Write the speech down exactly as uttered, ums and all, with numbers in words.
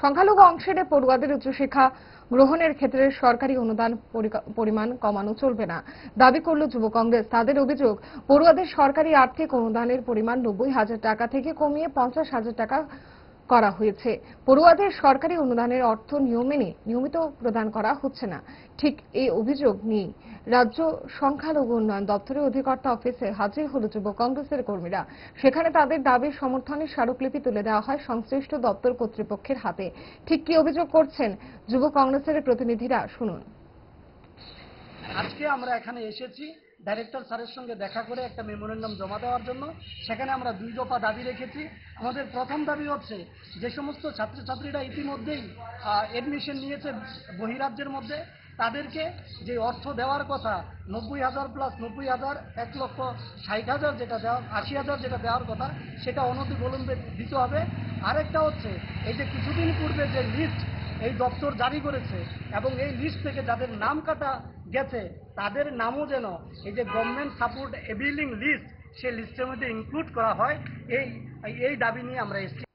সংখ্যালঘু অংশের পড়ুয়াদের উচ্চশিক্ষা গ্রহণের ক্ষেত্রে সরকারি অনুদান পরিমাণ কমানো চলবে না দাবি করল যুব কংগ্রেস। তাদের অভিযোগ, পড়ুয়াদের সরকারি আর্থিক অনুদানের পরিমাণ নব্বই হাজার টাকা থেকে কমিয়ে পঞ্চাশ হাজার টাকা করা হয়েছে। পড়ুয়াদের সরকারি অনুদানের অর্থ নিয়ম মেনে নিয়মিত প্রদান করা হচ্ছে না। ঠিক এই অভিযোগ নিয়ে রাজ্য সংখ্যালঘু উন্নয়ন দপ্তরের অধিকর্তা অফিসে হাজির হল যুব কংগ্রেসের কর্মীরা। সেখানে তাদের দাবির সমর্থনে স্মারকলিপি তুলে দেওয়া হয় সংশ্লিষ্ট দপ্তর কর্তৃপক্ষের হাতে। ঠিক কি অভিযোগ করছেন যুব কংগ্রেসের প্রতিনিধিরা, শুনুন। আজকে আমরা এখানে এসেছি ডাইরেক্টর স্যারের সঙ্গে দেখা করে একটা মেমোরেন্ডাম জমা দেওয়ার জন্য। সেখানে আমরা দুই দফা দাবি রেখেছি। আমাদের প্রথম দাবি হচ্ছে, যে সমস্ত ছাত্রছাত্রীরা ইতিমধ্যেই অ্যাডমিশন নিয়েছে বহিরাজ্যের মধ্যে, তাদেরকে যে অর্থ দেওয়ার কথা নব্বই হাজার প্লাস নব্বই হাজার এক লক্ষ ষাট হাজার যেটা দেওয়া আশি হাজার যেটা দেওয়ার কথা, সেটা অনতিবিলম্বে দিতে হবে। আরেকটা হচ্ছে, এই যে কিছুদিন পূর্বে যে লিস্ট এই দপ্তর জারি করেছে এবং এই লিস্ট থেকে যাদের নাম কাটা গেছে তাদের নামও যেন এই যে গভর্নমেন্ট সাপোর্ট এবিলিং লিস্ট, সেই লিস্টের মধ্যে ইনক্লুড করা হয়। এই এই দাবি নিয়ে আমরা এসেছি।